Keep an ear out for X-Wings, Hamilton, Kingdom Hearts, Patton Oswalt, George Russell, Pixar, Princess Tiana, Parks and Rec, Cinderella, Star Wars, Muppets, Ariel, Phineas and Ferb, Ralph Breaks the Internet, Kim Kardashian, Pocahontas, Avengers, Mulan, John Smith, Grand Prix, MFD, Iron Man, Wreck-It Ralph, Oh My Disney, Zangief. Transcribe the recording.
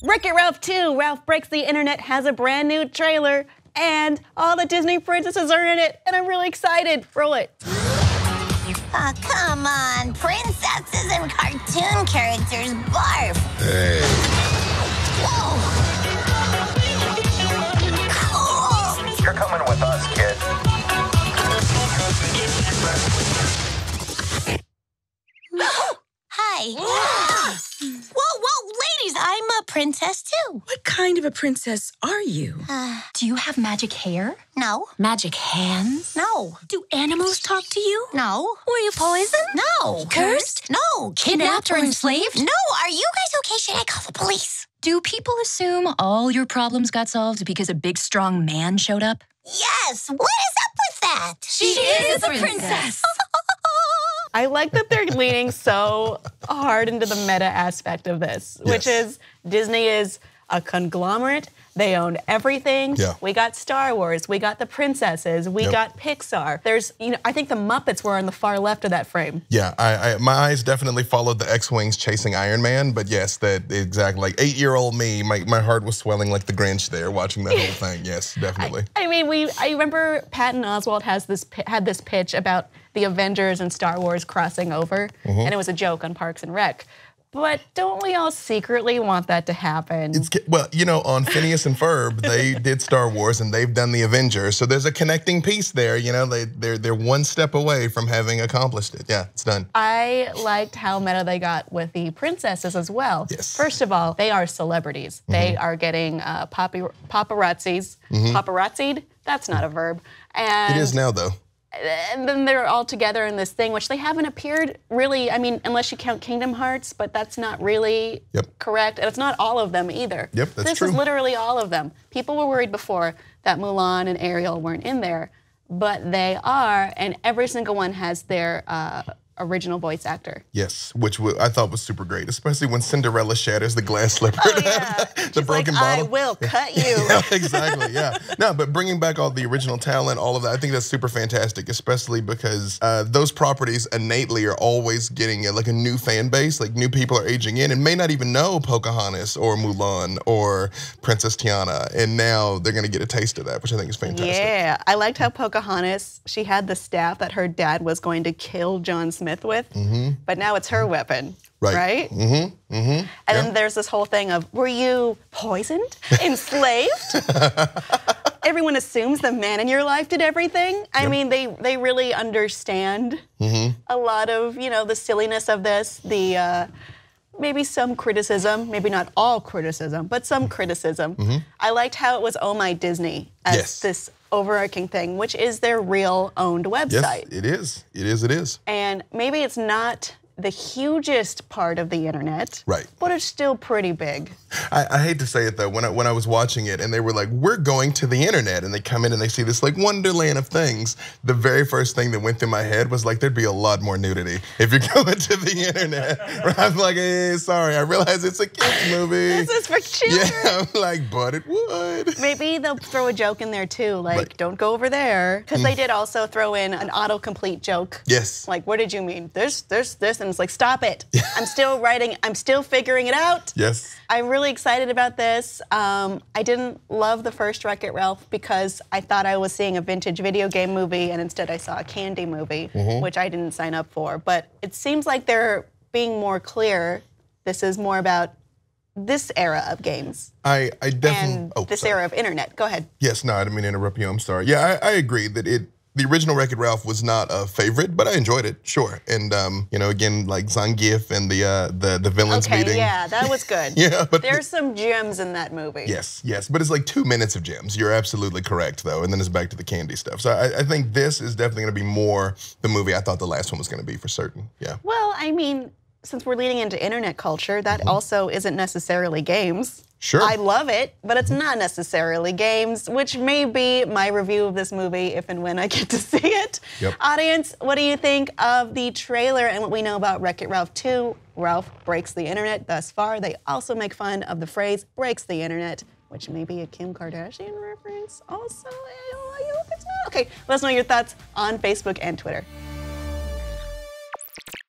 Wreck-It Ralph 2, Ralph Breaks the Internet has a brand new trailer, and all the Disney princesses are in it, and I'm really excited. Roll it. Oh, come on. Princesses and cartoon characters barf. Hey. Whoa. Cool. You're coming with us, kid. Hi. Whoa, ladies, I'm a princess too. What kind of a princess are you? Do you have magic hair? No. Magic hands? No. Do animals talk to you? No. Were you poisoned? No. Cursed? No. Kidnapped or enslaved? No. Are you guys okay? Should I call the police? Do people assume all your problems got solved because a big, strong man showed up? Yes. What is up with that? She is a princess. I like that they're leaning so hard into the meta aspect of this, which is Disney is a conglomerate. They own everything. Yeah. We got Star Wars. We got the princesses. We got Pixar. There's, you know, I think the Muppets were on the far left of that frame. Yeah, my eyes definitely followed the X-Wings chasing Iron Man, but yes, that exactly, like 8-year-old me, my heart was swelling like the Grinch there watching that whole thing. Yes, definitely. I mean, I remember Patton Oswalt had this pitch about the Avengers and Star Wars crossing over, and it was a joke on Parks and Rec. But don't we all secretly want that to happen? Well, you know, on Phineas and Ferb, they did Star Wars and they've done the Avengers. So there's a connecting piece there. You know, they're one step away from having accomplished it. Yeah, it's done. I liked how meta they got with the princesses as well. Yes. First of all, they are celebrities. They are getting paparazzied. That's not a verb. And it is now, though. And then they're all together in this thing, which they haven't appeared really, I mean, unless you count Kingdom Hearts, but that's not really correct. And it's not all of them either. Yep, that's true. This is literally all of them. People were worried before that Mulan and Ariel weren't in there, but they are, and every single one has their original voice actor. Yes, which I thought was super great, especially when Cinderella shatters the glass slipper. Oh, yeah. The broken bottle. I will cut you. Yeah, exactly, yeah. No, but bringing back all the original talent, all of that, I think that's super fantastic, especially because those properties innately are always getting like a new fan base, like new people are aging in and may not even know Pocahontas or Mulan or Princess Tiana, and now they're gonna get a taste of that, which I think is fantastic. Yeah, I liked how Pocahontas, she had the staff that her dad was going to kill John Smith with, but now it's her weapon, right? And then there's this whole thing of, were you poisoned, enslaved? Everyone assumes the man in your life did everything. I mean, they really understand a lot of, you know, the silliness of this, the maybe some criticism, maybe not all criticism, but some criticism. I liked how it was Oh My Disney as this overarching thing, which is their real owned website. Yes, it is. It is, it is. And maybe it's not the hugest part of the internet, but it's still pretty big. I hate to say it though, when I was watching it and they were like, we're going to the internet, and they come in and they see this like wonderland of things, the very first thing that went through my head was like, there'd be a lot more nudity if you're going to the internet. I'm like, hey, sorry, I realize it's a kid's movie. This is for children. Yeah, I'm like, but it would. Maybe they'll throw a joke in there too, like, don't go over there. Because they did also throw in an autocomplete joke. Yes. Like, what did you mean? There's this, and it's like, stop it. I'm still writing, I'm still figuring it out. Yes. I'm really excited about this. I didn't love the first Wreck-It Ralph because I thought I was seeing a vintage video game movie and instead I saw a candy movie, which I didn't sign up for. But it seems like they're being more clear. This is more about this era of games. I definitely, and this era of internet. Go ahead. Yes, no, I didn't mean to interrupt you, I'm sorry. Yeah, I agree that the original Wreck-It Ralph was not a favorite, but I enjoyed it, sure. And you know, again, like Zangief and the villains meeting. Okay, yeah, that was good. Yeah, but there's some gems in that movie. Yes, yes, but it's like 2 minutes of gems. You're absolutely correct, though. And then it's back to the candy stuff. So I think this is definitely going to be more the movie I thought the last one was going to be for certain. Yeah. Well, I mean, since we're leading into internet culture, that also isn't necessarily games. Sure. I love it, but it's not necessarily games, which may be my review of this movie if and when I get to see it. Yep. Audience, what do you think of the trailer and what we know about Wreck-It Ralph 2? Ralph breaks the internet thus far. They also make fun of the phrase breaks the internet, which may be a Kim Kardashian reference also. I hope it's not. Okay, let us know your thoughts on Facebook and Twitter.